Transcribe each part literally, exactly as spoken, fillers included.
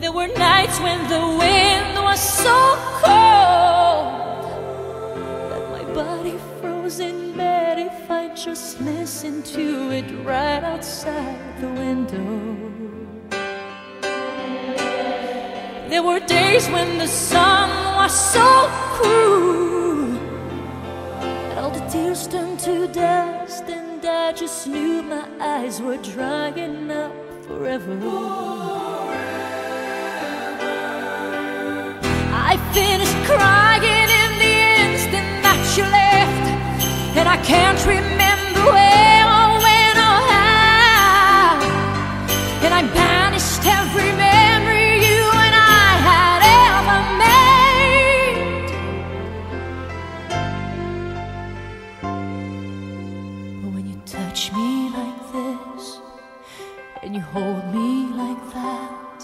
There were nights when the wind was so cold that my body froze in bed if I just listened to it right outside the window. There were days when the sun was so cruel that all the tears turned to dust, and I just knew my eyes were drying up forever. I finished crying in the instant that you left, and I can't remember where or when or how. And I banished every memory you and I had ever made. But when you touch me like this, and you hold me like that,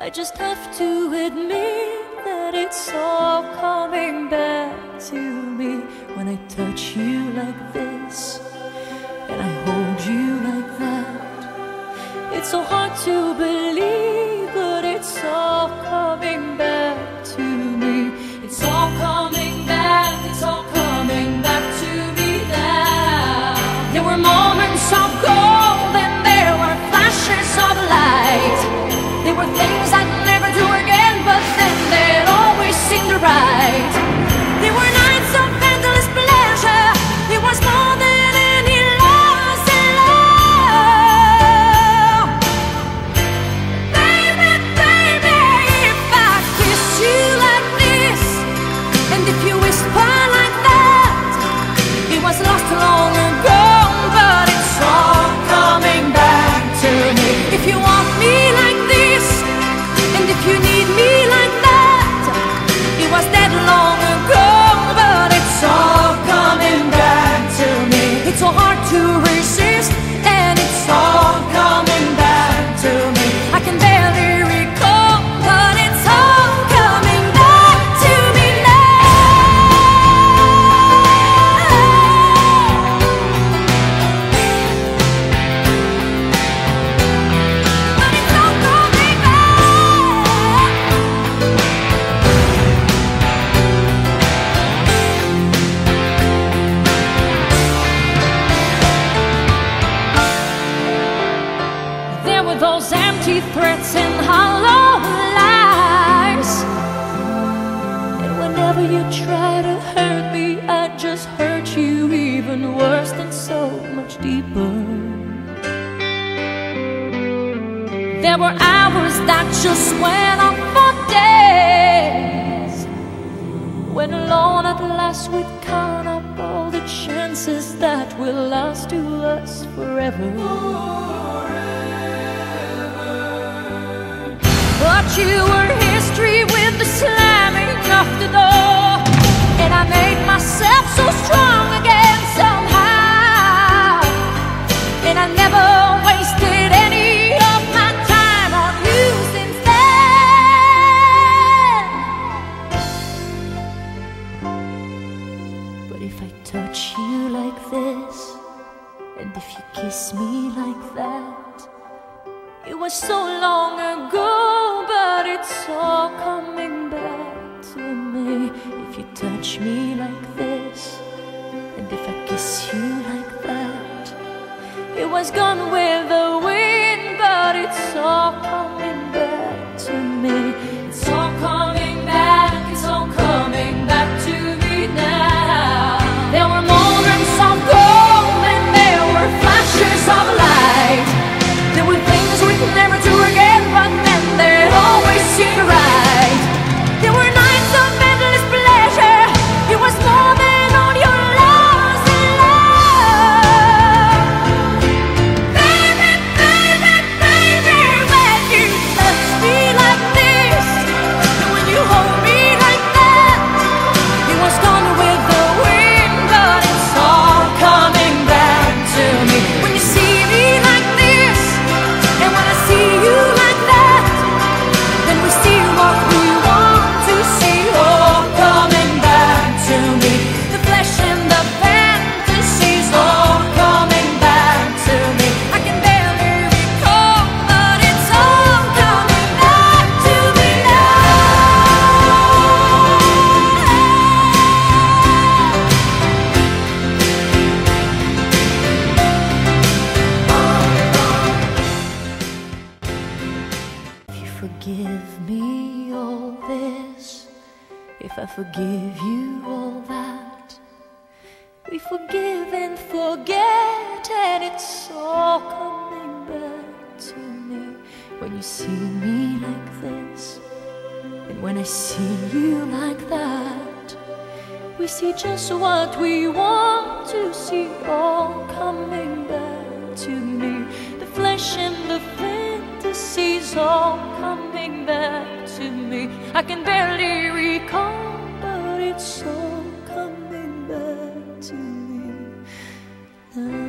I just have to admit that it's all coming back to me. When I touch you like this, and I hold you like that, it's so hard to believe, but it's all coming back to me. It's all coming back, it's all coming back to me now. There were moments of gold, and there were flashes of light. There were things I'd never do again, but then that always seemed right. There were nights of endless pleasure. It was more than any loss in love. Baby, baby, if I kiss you like this, and if you whisper like that, it was lost long ago, but it's all coming back to me. If you want me like this, and if you need me like that, it was that long ago, but it's all coming back to me. It's so hard to resist, and it's all coming back to me. I can barely recall, but it's all coming back to me now. But it's all coming back. Those empty threats and hollow lies, and whenever you try to hurt me, I just hurt you even worse and so much deeper. There were hours that just went on for days, when alone at last we'd count up all the chances that were lost to us forever. But you were history with the slamming of the door, and I made myself so strong again somehow. And I never wasted any of my time on you since then. But if I touch you like this, and if you kiss me like that, it was so long ago, but it's all coming back to me. If you touch me like this, and if I kiss you like that, it was gone with the wind, but it's all coming back to me. It's all coming back, it's all coming back to me now. There were moments of gold, and there were flashes of light. There were things never do again, but then they'd always seem right. There were nights of endless pleasure. It was more than all your lost love. Baby, give me all this, if I forgive you all that? We forgive and forget, and it's all coming back to me when you see me like this, and when I see you like that. We see just what we want to see, all coming back to me. The flesh and the fantasies all coming back to me. I can barely recall, but it's all coming back to me.